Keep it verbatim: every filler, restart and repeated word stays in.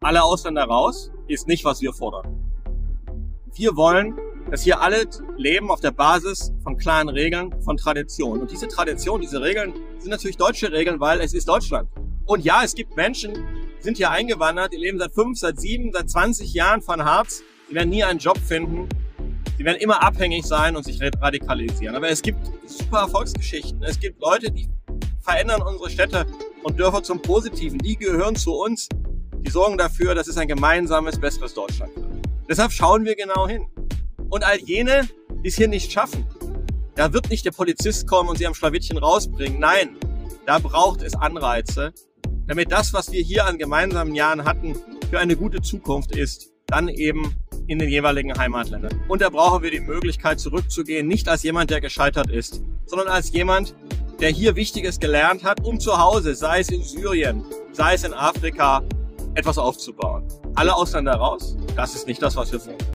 alle Ausländer raus, ist nicht, was wir fordern. Wir wollen, dass hier alle leben auf der Basis von klaren Regeln, von Tradition. Und diese Tradition, diese Regeln sind natürlich deutsche Regeln, weil es ist Deutschland. Und ja, es gibt Menschen, die sind hier eingewandert, die leben seit fünf, seit sieben, seit zwanzig Jahren von Harz. Die werden nie einen Job finden. Die werden immer abhängig sein und sich radikalisieren. Aber es gibt super Erfolgsgeschichten. Es gibt Leute, die verändern unsere Städte und Dörfer zum Positiven. Die gehören zu uns. Die sorgen dafür, dass es ein gemeinsames, besseres Deutschland wird. Deshalb schauen wir genau hin. Und all jene, die es hier nicht schaffen, da wird nicht der Polizist kommen und sie am Schlawittchen rausbringen. Nein, da braucht es Anreize, damit das, was wir hier an gemeinsamen Jahren hatten, für eine gute Zukunft ist, dann eben in den jeweiligen Heimatländern. Und da brauchen wir die Möglichkeit, zurückzugehen, nicht als jemand, der gescheitert ist, sondern als jemand, der hier Wichtiges gelernt hat, um zu Hause, sei es in Syrien, sei es in Afrika, etwas aufzubauen. Alle Ausländer raus, das ist nicht das, was wir wollen.